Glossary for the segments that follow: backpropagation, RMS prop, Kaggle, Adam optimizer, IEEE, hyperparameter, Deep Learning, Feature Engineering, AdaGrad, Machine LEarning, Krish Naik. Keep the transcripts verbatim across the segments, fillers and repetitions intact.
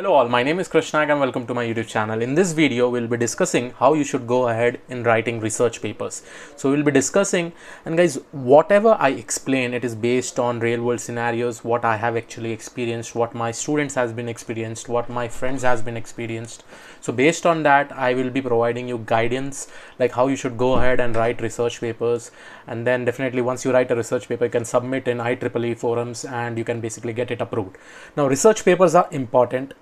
Hello all, my name is Krish Naik and welcome to my YouTube channel. In this video, we'll be discussing how you should go ahead in writing research papers. So we'll be discussing, and guys, whatever I explain, it is based on real world scenarios, what I have actually experienced, what my students has been experienced, what my friends has been experienced. So based on that, I will be providing you guidance, like how you should go ahead and write research papers. And then definitely once you write a research paper, you can submit in I triple E forums and you can basically get it approved. Now, research papers are important.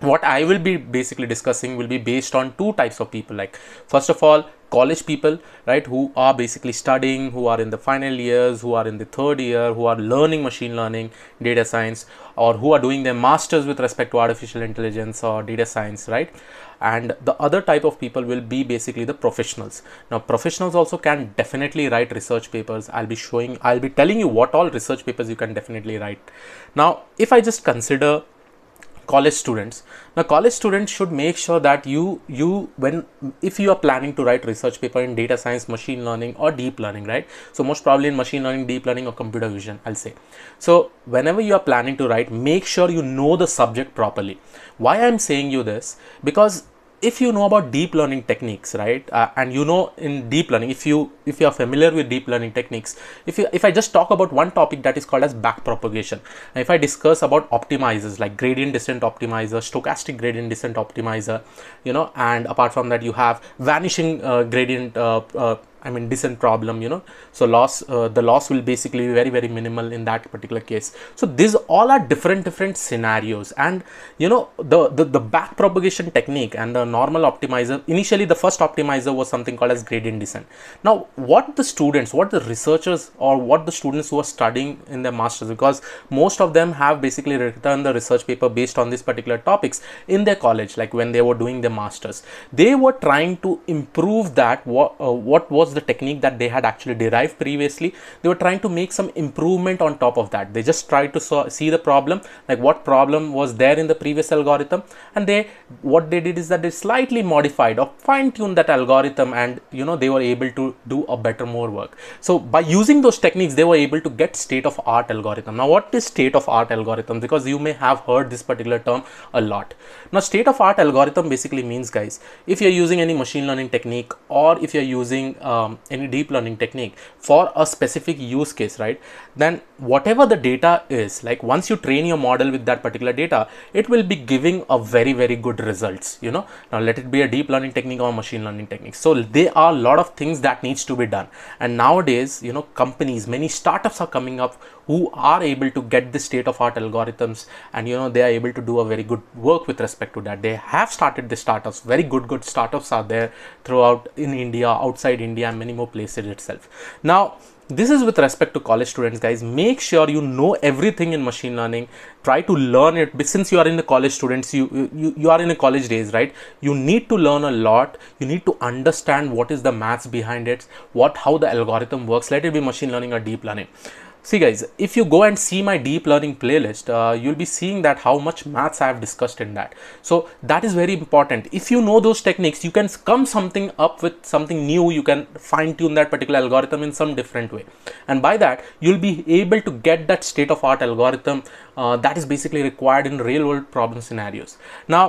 What I will be basically discussing will be based on two types of people. Like, first of all, college people, right, who are basically studying, who are in the final years, who are in the third year, who are learning machine learning, data science, or who are doing their masters with respect to artificial intelligence or data science, right? And the other type of people will be basically the professionals. Now, professionals also can definitely write research papers. I'll be showing, I'll be telling you what all research papers you can definitely write. Now, if I just consider college students. Now, college students should make sure that you, you when if you are planning to write research paper in data science, machine learning or deep learning, right? So most probably in machine learning, deep learning or computer vision, I'll say. So whenever you are planning to write, make sure you know the subject properly. Why I'm saying you this? Because if you know about deep learning techniques, right, uh, and you know in deep learning, if you if you are familiar with deep learning techniques, if you if I just talk about one topic that is called as backpropagation, and if I discuss about optimizers like gradient descent optimizer, stochastic gradient descent optimizer, you know, and apart from that you have vanishing uh, gradient uh, uh, I mean descent problem, you know, so loss uh, the loss will basically be very very minimal in that particular case. So these all are different different scenarios, and you know the, the the back propagation technique and the normal optimizer. Initially the first optimizer was something called as gradient descent. Now what the students, what the researchers, or what the students who are studying in their masters, because most of them have basically written the research paper based on these particular topics in their college, like when they were doing their masters, they were trying to improve that what uh, what was the technique that they had actually derived previously. They were trying to make some improvement on top of that. They just tried to saw, see the problem, like what problem was there in the previous algorithm, and they what they did is that they slightly modified or fine-tuned that algorithm, and you know they were able to do a better more work. So by using those techniques, they were able to get state-of-art algorithm. Now what is state-of-art algorithm? Because you may have heard this particular term a lot. Now state-of-art algorithm basically means, guys, if you're using any machine learning technique or if you're using uh, Um, any deep learning technique for a specific use case, right, then whatever the data is, like once you train your model with that particular data, it will be giving a very very good results, you know. Now let it be a deep learning technique or machine learning technique. So there are a lot of things that needs to be done, and nowadays, you know, companies, many startups are coming up who are able to get the state-of-art algorithms, and you know they are able to do a very good work with respect to that. They have started the startups, very good good startups are there throughout in India, outside India, and many more places itself. Now this is with respect to college students, guys. Make sure you know everything in machine learning. Try to learn it, but since you are in the college students, you, you you are in the college days, right? You need to learn a lot. You need to understand what is the maths behind it, what how the algorithm works, let it be machine learning or deep learning. See guys, if you go and see my deep learning playlist, uh, you'll be seeing that how much maths I have discussed in that. So that is very important. If you know those techniques, you can come something up with something new. You can fine tune that particular algorithm in some different way. And by that, you'll be able to get that state of art algorithm uh, that is basically required in real world problem scenarios. Now,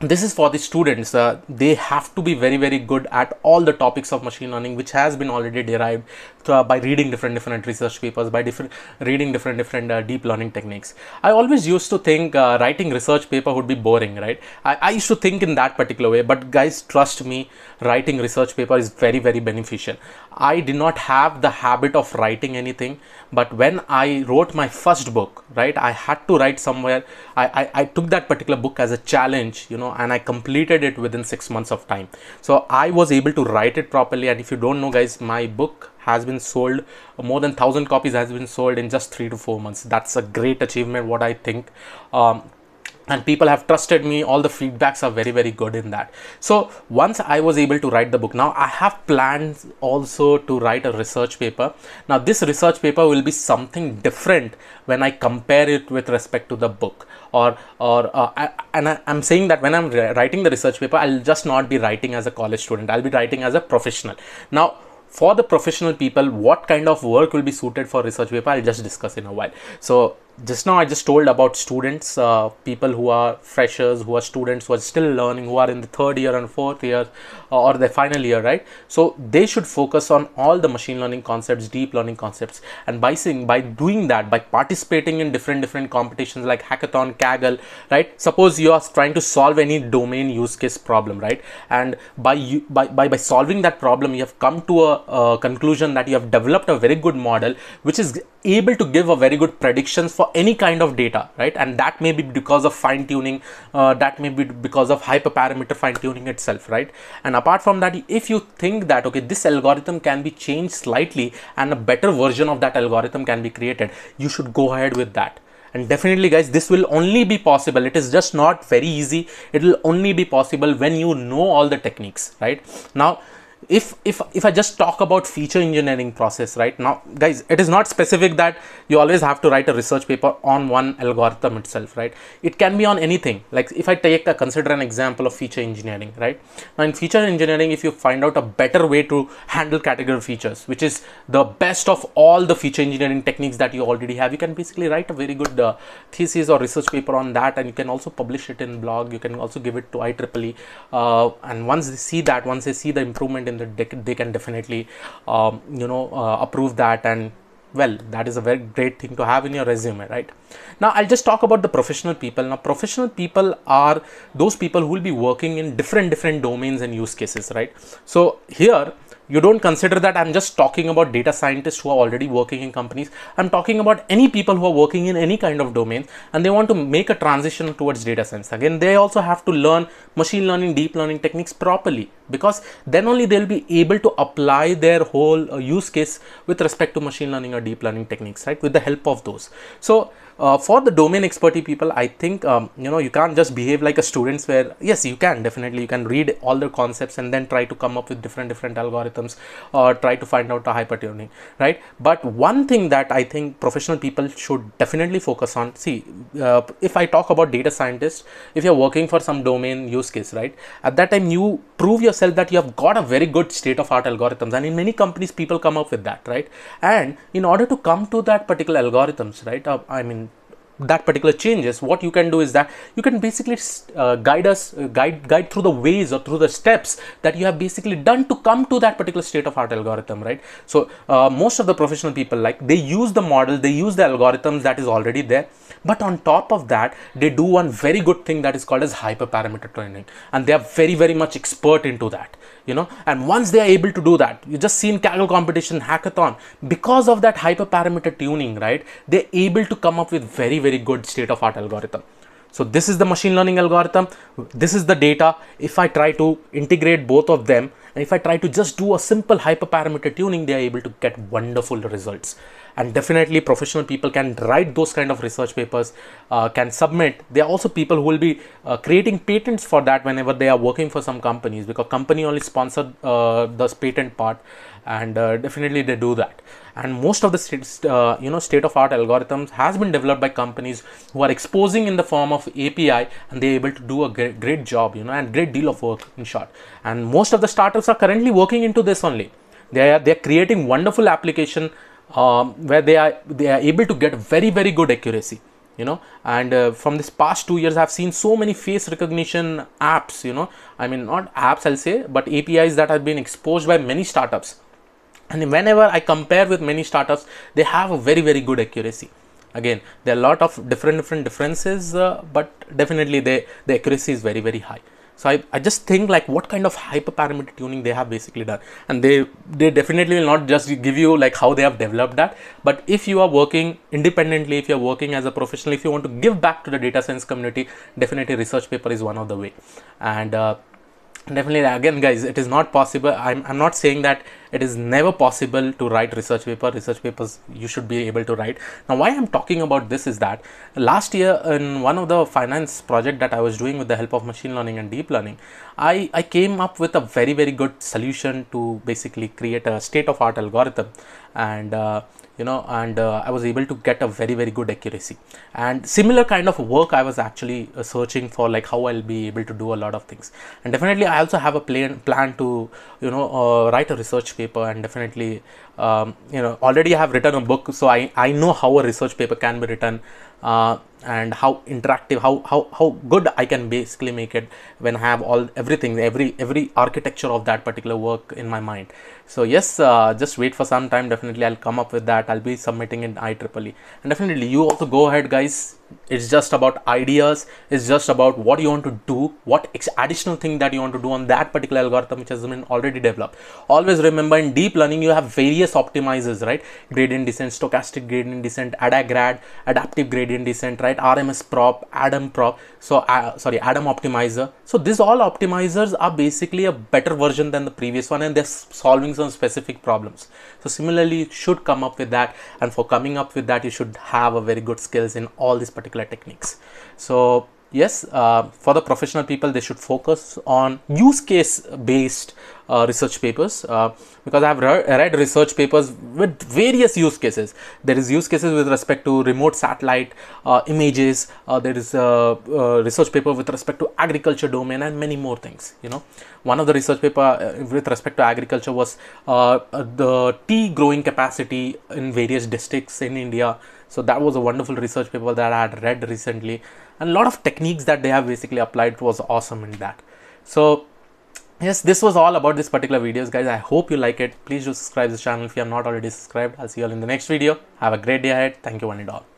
this is for the students. Uh, they have to be very very good at all the topics of machine learning which has been already derived uh, by reading different different research papers, by different reading different different uh, deep learning techniques. I always used to think uh, writing research paper would be boring, right? I, I used to think in that particular way, but guys, trust me, writing research paper is very very beneficial. I did not have the habit of writing anything, but when I wrote my first book, right, I had to write somewhere. I, I, I took that particular book as a challenge, you know, and I completed it within six months of time. So I was able to write it properly. And if you don't know, guys, my book has been sold, more than thousand copies has been sold in just three to four months. That's a great achievement, what I think. Um, and people have trusted me. All the feedbacks are very, very good in that. So once I was able to write the book, now I have plans also to write a research paper. Now this research paper will be something different when I compare it with respect to the book. or or uh, I, and I, I'm saying that when I'm writing the research paper, I'll just not be writing as a college student, I'll be writing as a professional. Now for the professional people, what kind of work will be suited for research paper, I'll just discuss in a while. So just now I just told about students, uh, people who are freshers, who are students, who are still learning, who are in the third year and fourth year or the final year, right? So they should focus on all the machine learning concepts, deep learning concepts, and by seeing, by doing that, by participating in different different competitions like hackathon, Kaggle, right? Suppose you are trying to solve any domain use case problem, right? And by you, by, by by solving that problem, you have come to a, a conclusion that you have developed a very good model which is able to give a very good predictions for any kind of data, right? And that may be because of fine tuning, uh, that may be because of hyperparameter fine tuning itself, right? And apart from that, if you think that, okay, this algorithm can be changed slightly and a better version of that algorithm can be created, you should go ahead with that. And definitely guys, this will only be possible, it is just not very easy, it will only be possible when you know all the techniques, right? Now if if if I just talk about feature engineering process right now, guys, it is not specific that you always have to write a research paper on one algorithm itself, right? It can be on anything. Like if I take a consider an example of feature engineering, right? Now in feature engineering, if you find out a better way to handle category features, which is the best of all the feature engineering techniques that you already have, you can basically write a very good uh, thesis or research paper on that, and you can also publish it in blog, you can also give it to I triple E, uh, and once they see that, once they see the improvement in that, they, they can definitely um, you know uh, approve that, and well, that is a very great thing to have in your resume, right? Now I'll just talk about the professional people. Now professional people are those people who will be working in different different domains and use cases, right? So here you don't consider that I'm just talking about data scientists who are already working in companies. I'm talking about any people who are working in any kind of domain and they want to make a transition towards data science. Again, they also have to learn machine learning, deep learning techniques properly, because then only they'll be able to apply their whole uh, use case with respect to machine learning or deep learning techniques, right? With the help of those. So uh, for the domain expertise people, I think, um, you know, you can't just behave like a students where, yes, you can definitely, you can read all the concepts and then try to come up with different, different algorithms, or try to find out a hypertuning, right? But one thing that I think professional people should definitely focus on, see, uh, if I talk about data scientists, if you're working for some domain use case, right, at that time you prove yourself that you have got a very good state-of-art algorithms, and in many companies people come up with that, right? And in order to come to that particular algorithms, right, uh, I mean that particular changes, what you can do is that you can basically uh, guide us, uh, guide guide through the ways or through the steps that you have basically done to come to that particular state of art algorithm, right? So uh, most of the professional people, like, they use the model, they use the algorithms that is already there, but on top of that they do one very good thing that is called as hyperparameter training, and they are very very much expert into that, you know. And once they are able to do that, you just seen Kaggle competition, hackathon, because of that hyperparameter tuning, right, they're able to come up with very very very good state of art algorithm. So this is the machine learning algorithm, this is the data. If I try to integrate both of them, and if I try to just do a simple hyperparameter tuning, they are able to get wonderful results. And definitely professional people can write those kind of research papers, uh, can submit. There are also people who will be uh, creating patents for that whenever they are working for some companies, because company only sponsored uh, the patent part, and uh, definitely they do that. And most of the states, uh, you know, state of art algorithms has been developed by companies who are exposing in the form of A P I, and they're able to do a great, great job, you know, and great deal of work in short. And most of the startups are currently working into this only. They are, they're creating wonderful application um, where they are, they are able to get very, very good accuracy, you know. And uh, from this past two years, I've seen so many face recognition apps, you know, I mean, not apps I'll say, but A P Is that have been exposed by many startups. And whenever I compare with many startups, they have a very, very good accuracy. Again, there are a lot of different, different differences, uh, but definitely they, the accuracy is very, very high. So I, I just think like what kind of hyperparameter tuning they have basically done. And they, they definitely will not just give you like how they have developed that. But if you are working independently, if you're working as a professional, if you want to give back to the data science community, definitely research paper is one of the way. And uh, definitely again guys, it is not possible, I'm, I'm not saying that it is never possible to write research paper. Research papers you should be able to write. Now why I'm talking about this is that last year in one of the finance project that I was doing with the help of machine learning and deep learning, I, I came up with a very very good solution to basically create a state of art algorithm, and uh, you know, and uh, I was able to get a very very good accuracy. And similar kind of work I was actually uh, searching for, like how I'll be able to do a lot of things. And definitely I also have a plan plan to, you know, uh, write a research paper, and definitely um, you know, already I have written a book, so I, I know how a research paper can be written, uh, and how interactive, how how how good I can basically make it when I have all everything, every every architecture of that particular work in my mind. So yes, uh, just wait for some time. Definitely I'll come up with that. I'll be submitting in I triple E, and definitely you also go ahead, guys. It's just about ideas. It's just about what you want to do, what ex additional thing that you want to do on that particular algorithm which has been already developed. Always remember, in deep learning you have various optimizers, right? Gradient descent, stochastic gradient descent, AdaGrad, adaptive gradient descent, right? R M S prop, Adam prop, so uh, sorry, Adam optimizer. So these all optimizers are basically a better version than the previous one, and they're solving some specific problems. So similarly, you should come up with that, and for coming up with that, you should have a very good skills in all these particular techniques. So yes, uh, for the professional people, they should focus on use case based uh, research papers, uh, because I have re read research papers with various use cases. There is use cases with respect to remote satellite uh, images. Uh, there is a, a research paper with respect to agriculture domain and many more things. You know, one of the research paper with respect to agriculture was uh, the tea growing capacity in various districts in India. So that was a wonderful research paper that I had read recently, and a lot of techniques that they have basically applied was awesome in that. So yes, this was all about this particular videos, guys. I hope you like it. Please do subscribe to this channel if you have not already subscribed. I'll see you all in the next video. Have a great day ahead. Thank you one and all.